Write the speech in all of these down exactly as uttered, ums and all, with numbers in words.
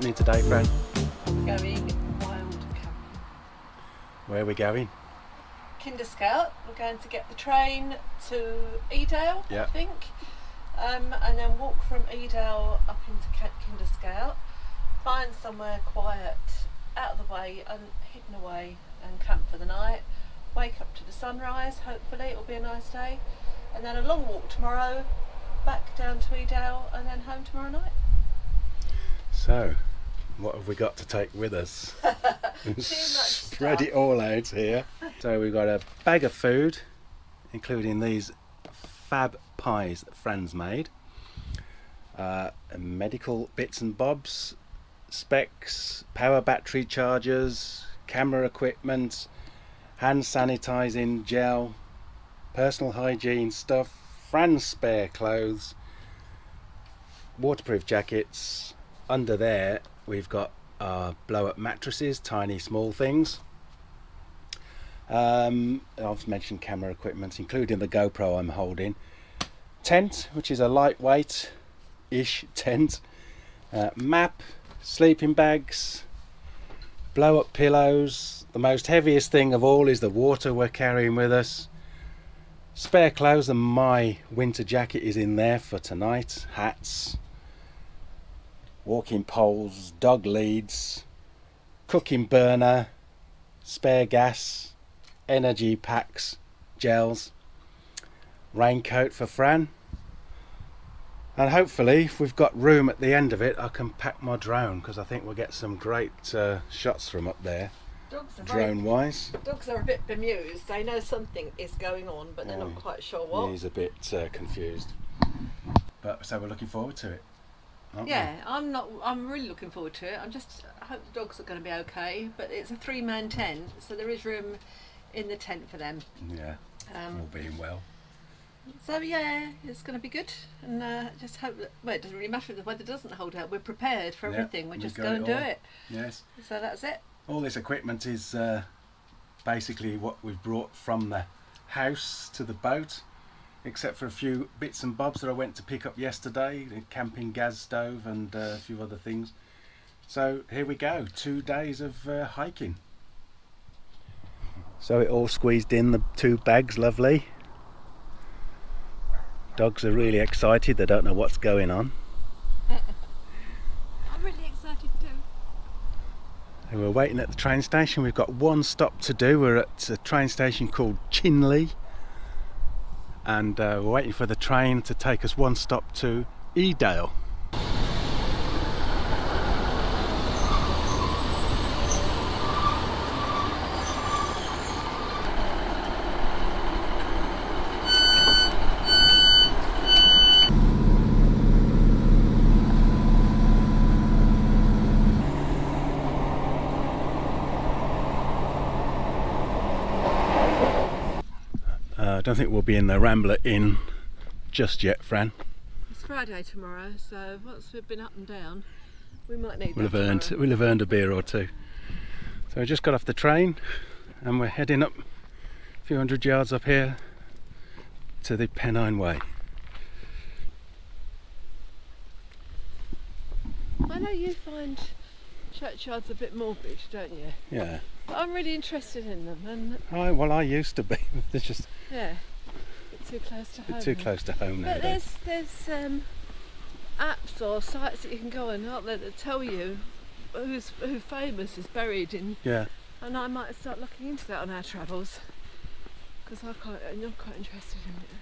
happening today, Fran? Going wild camping. Where are we going? Kinder Scout. We're going to get the train to Edale, yep. I think, um, and then walk from Edale up into Kinder Scout. Find somewhere quiet, out of the way, and hidden away, and camp for the night. Wake up to the sunrise. Hopefully, it'll be a nice day, and then a long walk tomorrow, back down to Edale, and then home tomorrow night. So, what have we got to take with us? Too much spread stuff. It all out here. So we've got a bag of food, including these fab pies that Fran's made, uh, and medical bits and bobs, specs, power battery chargers, camera equipment, hand sanitizing gel, personal hygiene stuff, Fran's spare clothes, waterproof jackets. Under there we've got our blow-up mattresses, tiny small things. Um, I've mentioned camera equipment, including the GoPro I'm holding. Tent, which is a lightweight-ish tent. Uh, map, sleeping bags, blow-up pillows. The most heaviest thing of all is the water we're carrying with us. Spare clothes, and my winter jacket is in there for tonight. Hats. Walking poles, dog leads, cooking burner, spare gas, energy packs, gels, raincoat for Fran, and hopefully if we've got room at the end of it I can pack my drone, because I think we'll get some great uh, shots from up there, drone wise. Dogs are a bit bemused, they know something is going on but they're oh, not quite sure what. He's a bit uh, confused, but so we're looking forward to it. Aren't yeah, we? I'm not. I'm really looking forward to it. I'm just. I hope the dogs are going to be okay. But it's a three-man tent, so there is room in the tent for them. Yeah, um, all being well. So yeah, it's going to be good, and uh, just hope that. Well, it doesn't really matter if the weather doesn't hold out. We're prepared for everything. Yeah, we just go and do it. Yes. So that's it. All this equipment is uh, basically what we've brought from the house to the boat, except for a few bits and bobs that I went to pick up yesterday, a camping gas stove and uh, a few other things. So here we go, two days of uh, hiking. So it all squeezed in, the two bags, lovely. Dogs are really excited, they don't know what's going on. I'm really excited too. And we're waiting at the train station, we've got one stop to do. We're at a train station called Chinley, and uh, we're waiting for the train to take us one stop to Edale. I don't think we'll be in the Rambler Inn just yet, Fran. It's Friday tomorrow, so once we've been up and down, we might need. We'll have earned. We'll have earned a beer or two. So we just got off the train, and we're heading up a few hundred yards up here to the Pennine Way. I know you find churchyards a bit morbid, don't you? Yeah. I'm really interested in them, and I, well, I used to be. It's just yeah, a bit too close to home. Too now. close to home now. But there's there's um, apps or sites that you can go on, aren't there, that tell you who's who famous is buried in. Yeah. And I might start looking into that on our travels, because I'm quite I'm quite interested in it.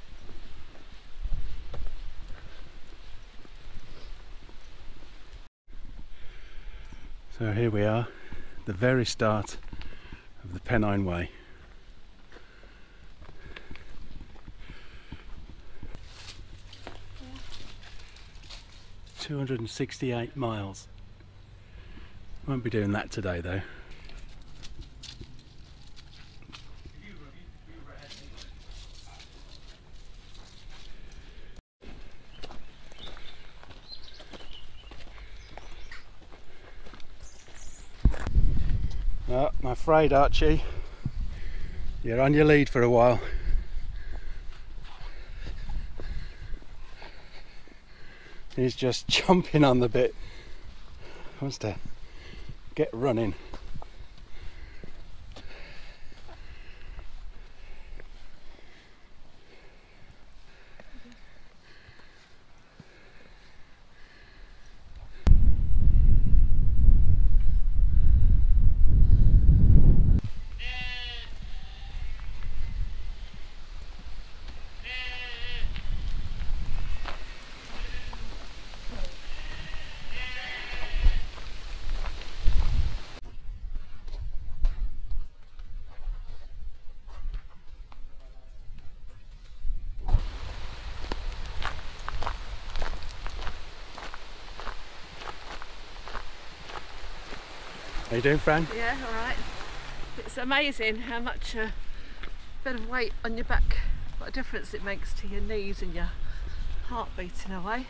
So here we are, the very start of the Pennine Way. two hundred sixty-eight miles. Won't be doing that today though. Well, I'm afraid, Archie, you're on your lead for a while. He's just jumping on the bit. wants to get running. How you doing, Fran? Yeah, alright. It's amazing how much a uh, bit of weight on your back, what a difference it makes to your knees and your heart beating away.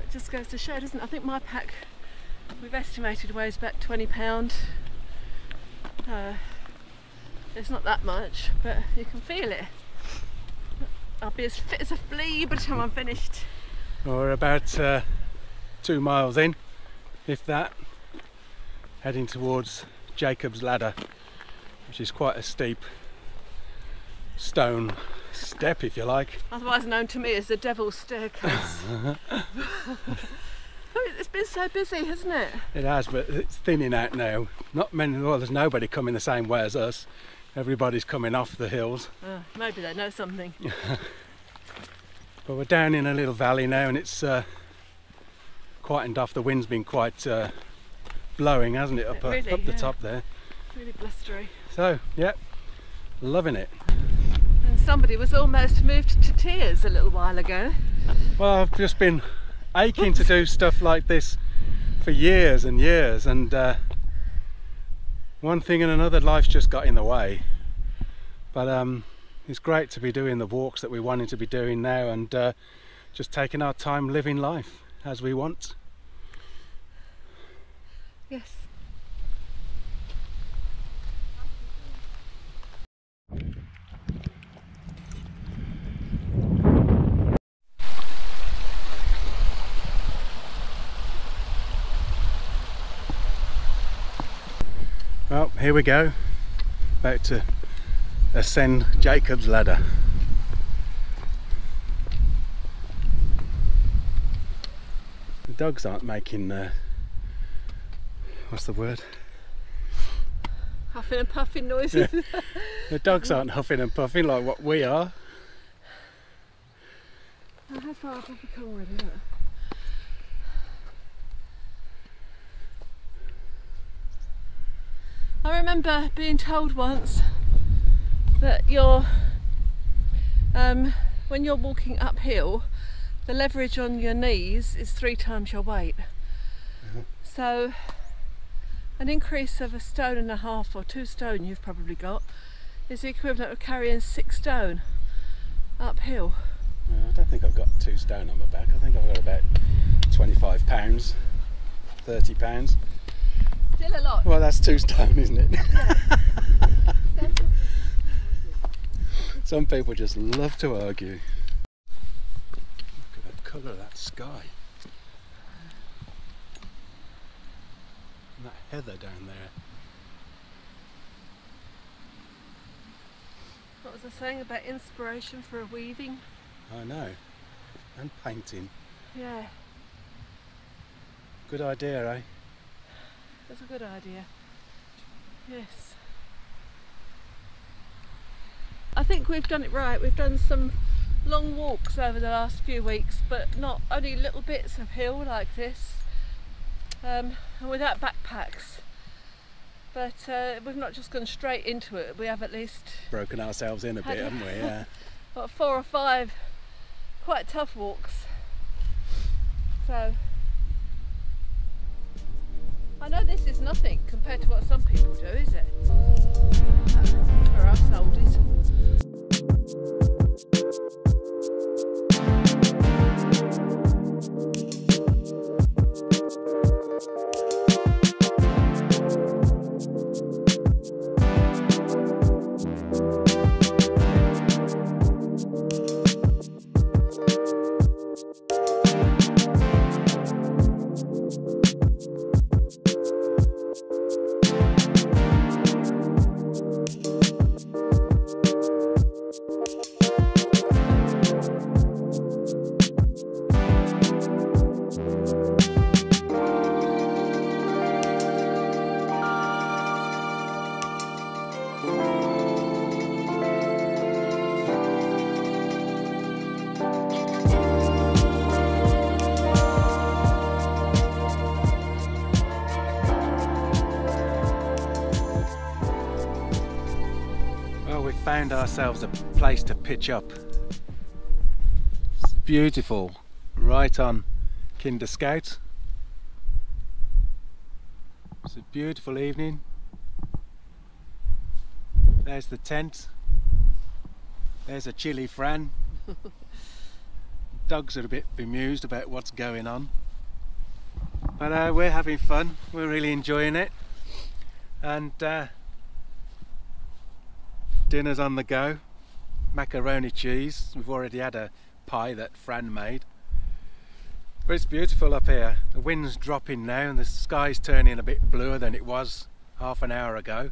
It just goes to show, doesn't it? I think my pack, we've estimated, weighs about twenty pounds. Uh, it's not that much, but you can feel it. I'll be as fit as a flea by the time I'm finished. Well, we're about uh, two miles in, if that. Heading towards Jacob's Ladder, which is quite a steep stone step, if you like. Otherwise known to me as the Devil's Staircase. It's been so busy, hasn't it? It has, but it's thinning out now. Not many, well, there's nobody coming the same way as us. Everybody's coming off the hills. Uh, maybe they know something. But we're down in a little valley now, and it's uh, quietened off. The wind's been quite uh, blowing, hasn't it, up, it really, up the yeah. top there. Really blustery. So, yeah, loving it. And somebody was almost moved to tears a little while ago. Well, I've just been aching to do stuff like this for years and years, and uh, one thing and another, life's just got in the way. But um, it's great to be doing the walks that we wanted to be doing now, and uh, just taking our time living life as we want. Yes. Well, here we go, about to ascend Jacob's Ladder. The dogs aren't making uh, what's the word? Huffing and puffing noises. Yeah. The dogs aren't huffing and puffing like what we are. Now, how far have we come already, isn't it? I remember being told once that you're, um, when you're walking uphill, the leverage on your knees is three times your weight. Mm-hmm. So an increase of a stone and a half, or two stone you've probably got, is the equivalent of carrying six stone uphill. Uh, I don't think I've got two stone on my back. I think I've got about twenty-five pounds, thirty pounds. Still a lot. Well, that's two stone, isn't it? Yeah. Some people just love to argue. Look at the colour of that sky. That heather down there. What was I saying about inspiration for weaving? I know, and painting. Yeah. Good idea, eh? That's a good idea. Yes. I think we've done it right. We've done some long walks over the last few weeks, but not only little bits of hill like this. Um, and without backpacks, but uh, we've not just gone straight into it. We have at least broken ourselves in a bit, haven't we? Yeah. Well, four or five quite tough walks. So I know this is nothing compared to what some people do, is it? For us oldies. Thank you. found ourselves a place to pitch up. It's beautiful, right on Kinder Scout. It's a beautiful evening. There's the tent. There's a chilly Fran. Dogs are a bit bemused about what's going on. But uh, we're having fun. We're really enjoying it. And uh, dinner's on the go. Macaroni cheese. We've already had a pie that Fran made. But it's beautiful up here. The wind's dropping now and the sky's turning a bit bluer than it was half an hour ago.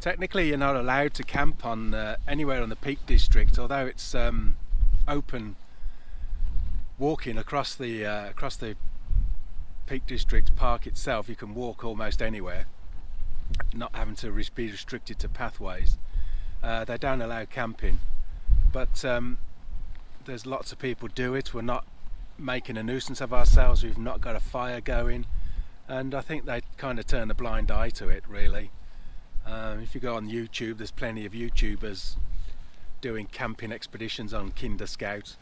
Technically, you're not allowed to camp on uh, anywhere on the Peak District, although it's um, open walking across the uh, across the Peak District Park itself. You can walk almost anywhere, not having to be restricted to pathways. Uh, they don't allow camping, but um, there's lots of people do it. We're not making a nuisance of ourselves. We've not got a fire going, and I think they kind of turn a blind eye to it, really. Um, if you go on YouTube, there's plenty of YouTubers doing camping expeditions on Kinder Scout.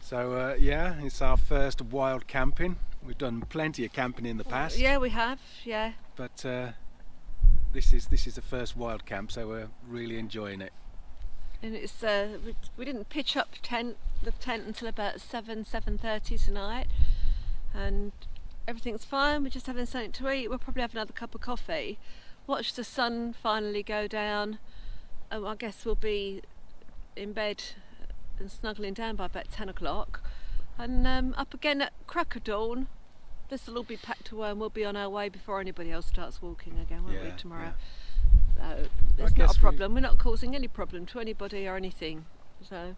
So uh, yeah, it's our first wild camping. We've done plenty of camping in the past. Yeah, we have. Yeah. But uh, this is this is the first wild camp, so we're really enjoying it. And it's uh, we, we didn't pitch up tent the tent until about seven seven thirty tonight, and everything's fine. We're just having something to eat. We'll probably have another cup of coffee. Watch the sun finally go down. Um, I guess we'll be in bed and snuggling down by about ten o'clock, and um, up again at crack of dawn. This will all be packed away and we'll be on our way before anybody else starts walking again, won't yeah, we, tomorrow? Yeah. So it's not a problem. We're not causing any problem to anybody or anything. So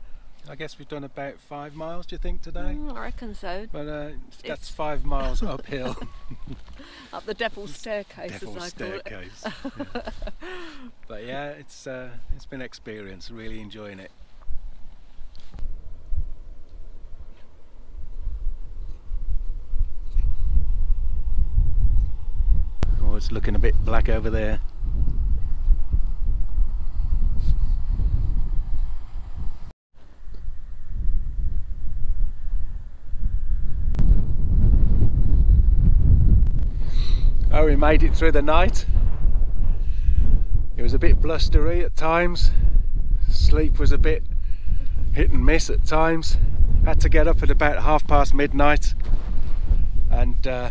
I guess we've done about five miles, do you think, today? Mm, I reckon so. But uh, that's it's five miles uphill. Up the Devil's Staircase, Devil's as I Staircase. Call it. Yeah. But yeah, it's uh, it's been an experience. Really enjoying it. Oh, it's looking a bit black over there. Oh, we made it through the night. It was a bit blustery at times. Sleep was a bit hit and miss at times. Had to get up at about half past midnight and uh,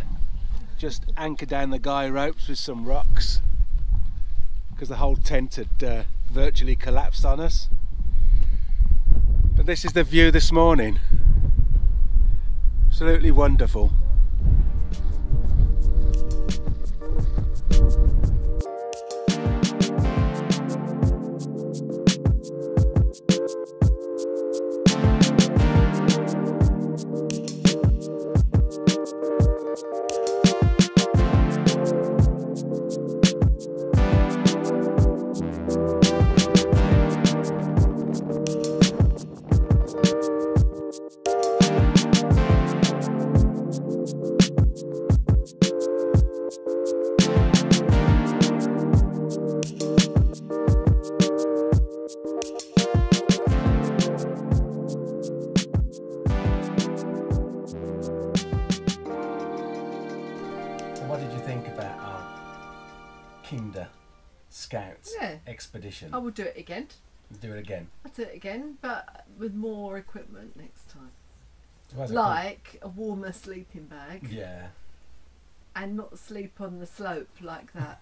just anchor down the guy ropes with some rocks because the whole tent had uh, virtually collapsed on us. But this is the view this morning. Absolutely wonderful. Expedition. I will do it again. Do it again. I'll do it again, but with more equipment next time. Well, like a warmer sleeping bag. Yeah. And not sleep on the slope like that.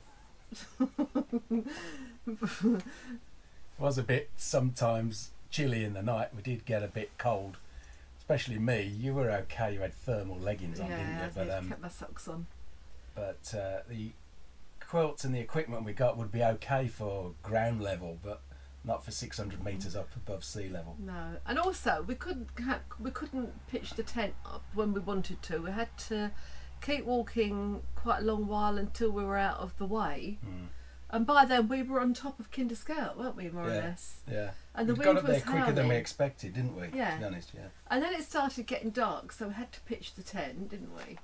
It was a bit sometimes chilly in the night. We did get a bit cold, especially me. You were okay. You had thermal leggings on, yeah, didn't you? But I um, kept my socks on. But uh, the quilts and the equipment we got would be okay for ground level, but not for six hundred meters up above sea level. No, and also we couldn't we couldn't pitch the tent up when we wanted to. We had to keep walking quite a long while until we were out of the way, mm. And by then we were on top of Kinder Scout, weren't we, more yeah, or less? Yeah. And the we wind got up was there quicker howling. than we expected, didn't we? Yeah. To be honest, yeah. And then it started getting dark, so we had to pitch the tent, didn't we?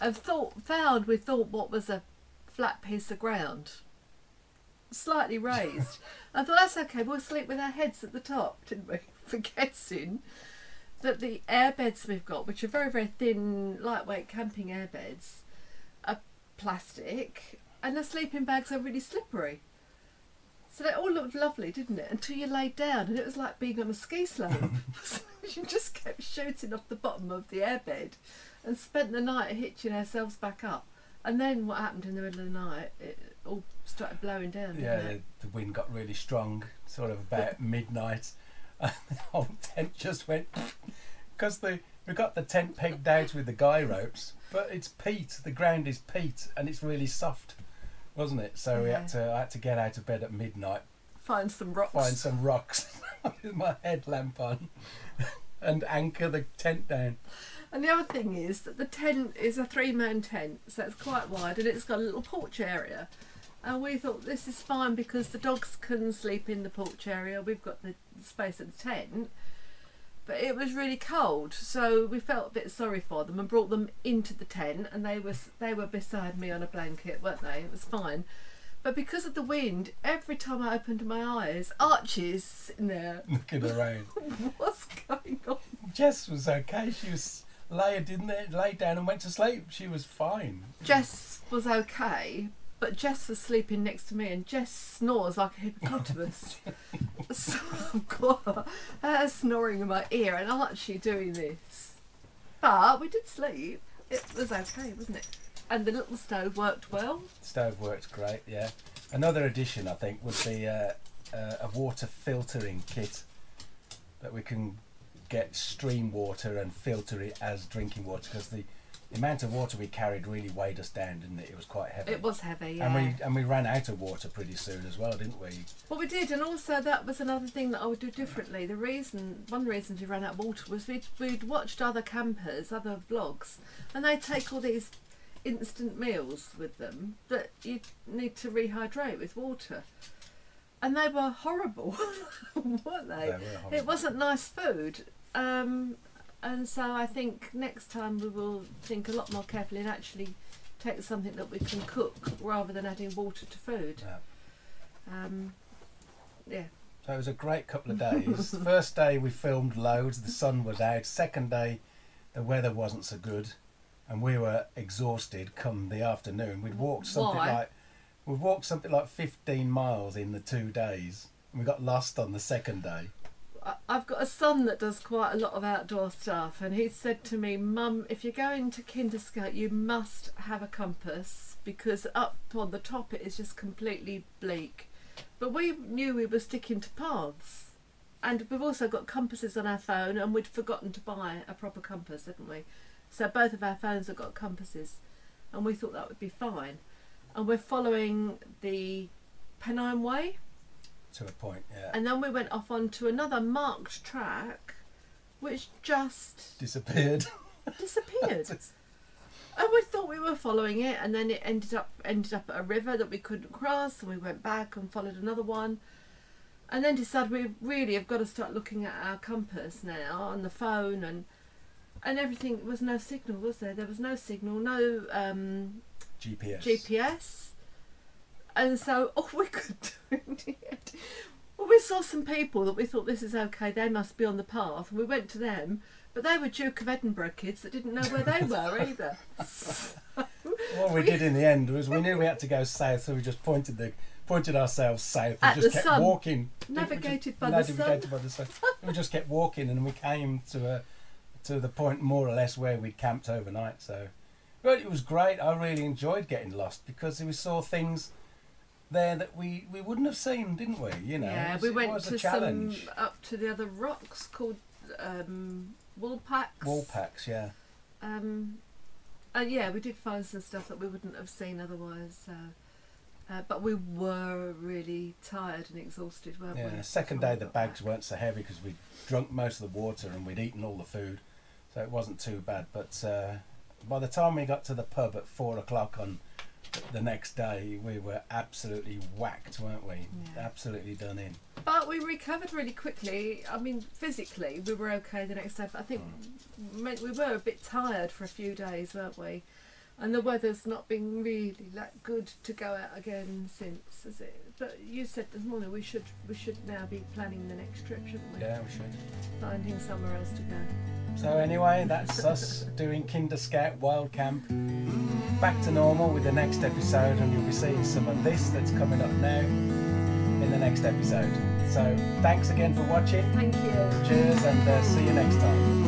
And thought, found we thought what was a flat piece of ground, slightly raised. I thought that's okay. We'll sleep with our heads at the top, didn't we? Forgetting that the air beds we've got, which are very very thin, lightweight camping air beds, are plastic. And the sleeping bags are really slippery. So they all looked lovely, didn't it? Until you laid down and it was like being on a ski slope. You just kept shooting off the bottom of the airbed and spent the night hitching ourselves back up. And then what happened in the middle of the night, it all started blowing down, didn't yeah, it? The, the wind got really strong, sort of about midnight. And the whole tent just went... Because we got the tent pegged out with the guy ropes, but it's peat, the ground is peat and it's really soft. Wasn't it? So yeah. we had to I had to get out of bed at midnight. Find some rocks. Find some rocks with my headlamp on and anchor the tent down. And the other thing is that the tent is a three-man tent, so it's quite wide and it's got a little porch area. And we thought this is fine because the dogs can sleep in the porch area. We've got the space at the tent. But it was really cold, so we felt a bit sorry for them and brought them into the tent, and they was they were beside me on a blanket, weren't they? It was fine. But because of the wind, every time I opened my eyes, Archie's sitting there looking around. What's going on? Jess was okay. She was laid in there, laid down and went to sleep. She was fine. Jess was okay, but Jess was sleeping next to me, and Jess snores like a hippopotamus. So I've got her snoring in my ear and Archie doing this. But we did sleep. It was okay, wasn't it? And the little stove worked well. Stove worked great, yeah. Another addition, I think, would be uh, uh, a water filtering kit that we can get stream water and filter it as drinking water, because the The amount of water we carried really weighed us down, didn't it? It was quite heavy. It was heavy, yeah. And we, and we ran out of water pretty soon as well, didn't we? Well, we did, and also that was another thing that I would do differently. The reason, one reason we ran out of water was we'd, we'd watched other campers, other vlogs, and they take all these instant meals with them that you need to rehydrate with water. And they were horrible, weren't they? They were horrible. It wasn't nice food. Um, And so I think next time we will think a lot more carefully and actually take something that we can cook rather than adding water to food. Yeah. Um, yeah. So it was a great couple of days. First day we filmed loads, the sun was out. Second day the weather wasn't so good and we were exhausted come the afternoon. We'd walked something Why? like we walked something like fifteen miles in the two days and we got lost on the second day. I've got a son that does quite a lot of outdoor stuff, and he said to me, "Mum, if you're going to Kinder Scout, you must have a compass because up on the top it is just completely bleak." But we knew we were sticking to paths, and we've also got compasses on our phone, and we'd forgotten to buy a proper compass, hadn't we? So both of our phones have got compasses, and we thought that would be fine. And we're following the Pennine Way. To a point, yeah. And then we went off onto another marked track, which just disappeared. Disappeared. And we thought we were following it, and then it ended up ended up at a river that we couldn't cross, and we went back and followed another one, and then decided we really have got to start looking at our compass now on the phone, and and everything. There was no signal, was there? There was no signal, no um, G P S. G P S. And so all we could do in the end, well, we saw some people that we thought this is okay, they must be on the path, and we went to them, but they were Duke of Edinburgh kids that didn't know where they were either. So what we, we did in the end was we knew we had to go south, so we just pointed the pointed ourselves south and just kept sun. walking. Navigated, just, by, navigated the sun. by the sun. We just kept walking, and we came to a, to the point more or less where we'd camped overnight. So, but it was great. I really enjoyed getting lost because we saw things there that we we wouldn't have seen, didn't we? You know, yeah, we went to some up to the other rocks called um, Woolpacks. Woolpacks, yeah. Um, and yeah, we did find some stuff that we wouldn't have seen otherwise. Uh, uh, but we were really tired and exhausted, weren't yeah, we? Yeah. Second day, the bags weren't so heavy because we'd drunk most of the water and we'd eaten all the food, so it wasn't too bad. But uh, by the time we got to the pub at four o'clock on the next day we were absolutely whacked, weren't we? Yeah. Absolutely done in. But we recovered really quickly. I mean, physically we were okay the next day, but I think mm. we were a bit tired for a few days, weren't we? And the weather's not been really that good to go out again since, is it? But you said this morning we should we should now be planning the next trip, shouldn't we? Yeah, we should. Finding somewhere else to go. So anyway, that's us doing Kinder Scout Wild Camp. Back to normal with the next episode, and you'll be seeing some of this that's coming up now in the next episode. So thanks again for watching. Thank you. Cheers, and uh, see you next time.